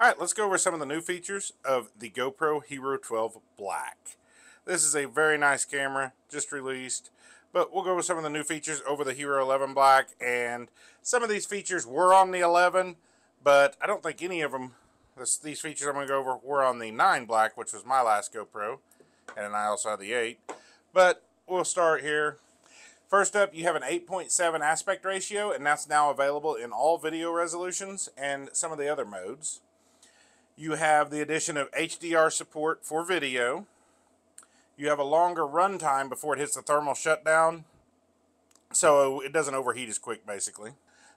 All right, let's go over some of the new features of the GoPro Hero 12 Black. This is a very nice camera, just released, but we'll go over some of the new features over the Hero 11 Black, and some of these features were on the 11, but I don't think any of them, these features I'm going to go over, were on the 9 Black, which was my last GoPro, and I also had the 8, but we'll start here. First up, you have an 8.7 aspect ratio, and that's now available in all video resolutions and some of the other modes. You have the addition of HDR support for video. You have a longer run time before it hits the thermal shutdown, so it doesn't overheat as quick, basically.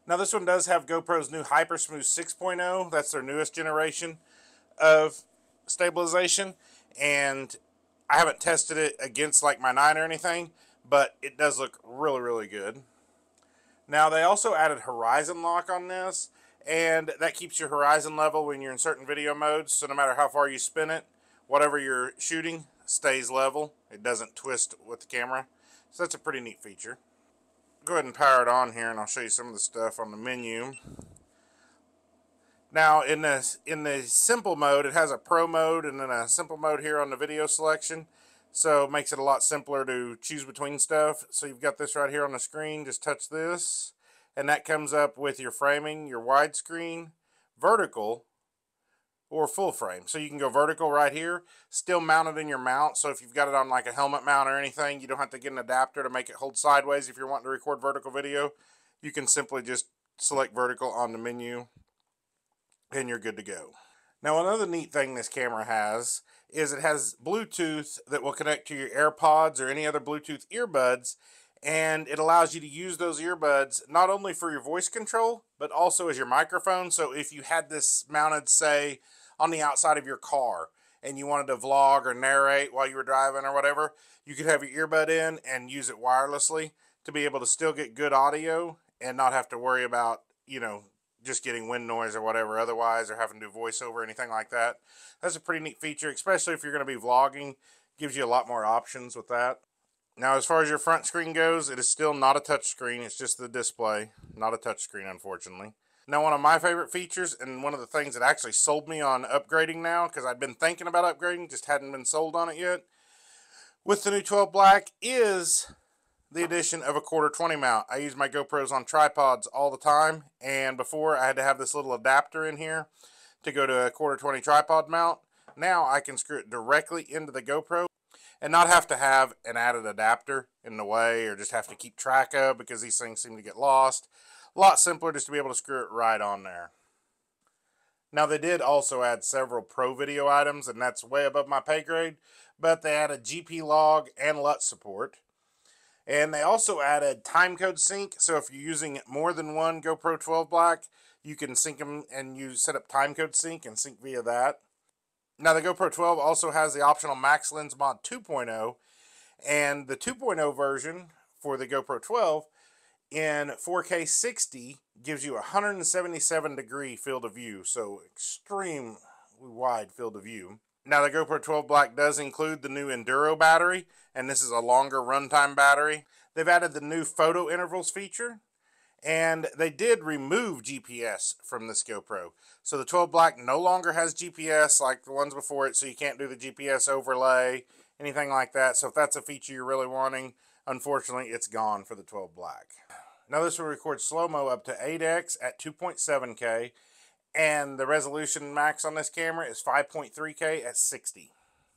Now, this one does have GoPro's new HyperSmooth 6.0. That's their newest generation of stabilization, and I haven't tested it against like my 9 or anything, but it does look really, really good. Now, they also added Horizon Lock on this, and that keeps your horizon level when you're in certain video modes, so no matter how far you spin it, whatever you're shooting stays level. It doesn't twist with the camera, so that's a pretty neat feature. Go ahead and power it on here, and I'll show you some of the stuff on the menu. Now, in the simple mode, it has a pro mode and then a simple mode here on the video selection, so it makes it a lot simpler to choose between stuff. So you've got this right here on the screen. Just touch this, and that comes up with your framing, your widescreen, vertical, or full frame. So you can go vertical right here, still mounted in your mount, so if you've got it on like a helmet mount or anything, you don't have to get an adapter to make it hold sideways. If you're wanting to record vertical video, you can simply just select vertical on the menu and you're good to go. Now, another neat thing this camera has is it has Bluetooth that will connect to your AirPods or any other Bluetooth earbuds, and it allows you to use those earbuds not only for your voice control, but also as your microphone. So if you had this mounted, say, on the outside of your car, and you wanted to vlog or narrate while you were driving or whatever, you could have your earbud in and use it wirelessly to be able to still get good audio and not have to worry about, you know, just getting wind noise or whatever otherwise, or having to do voiceover or anything like that. That's a pretty neat feature, especially if you're going to be vlogging. Gives you a lot more options with that. Now, as far as your front screen goes, it is still not a touch screen. It's just the display, not a touch screen, unfortunately. Now, one of my favorite features, and one of the things that actually sold me on upgrading now, because I'd been thinking about upgrading, just hadn't been sold on it yet, with the new 12 Black, is the addition of a 1/4-20 mount. I use my GoPros on tripods all the time, and before I had to have this little adapter in here to go to a 1/4-20 tripod mount. Now I can screw it directly into the GoPro and not have to have an added adapter in the way, or just have to keep track of, because these things seem to get lost. A lot simpler just to be able to screw it right on there. Now, they did also add several pro video items, and that's way above my pay grade, but they added GP log and LUT support. And they also added timecode sync, so if you're using more than one GoPro 12 Black, you can sync them, and you set up timecode sync and sync via that. Now, the GoPro 12 also has the optional max lens mod 2.0, and the 2.0 version for the GoPro 12 in 4K 60 gives you 177 degree field of view, so extremely wide field of view. Now, the GoPro 12 Black does include the new enduro battery, and this is a longer runtime battery. They've added the new photo intervals feature, and they did remove GPS from this GoPro. So the 12 Black no longer has GPS like the ones before it, so you can't do the GPS overlay, anything like that. So if that's a feature you're really wanting, unfortunately, it's gone for the 12 Black. Now, this will record slow-mo up to 8x at 2.7K, and the resolution max on this camera is 5.3K at 60.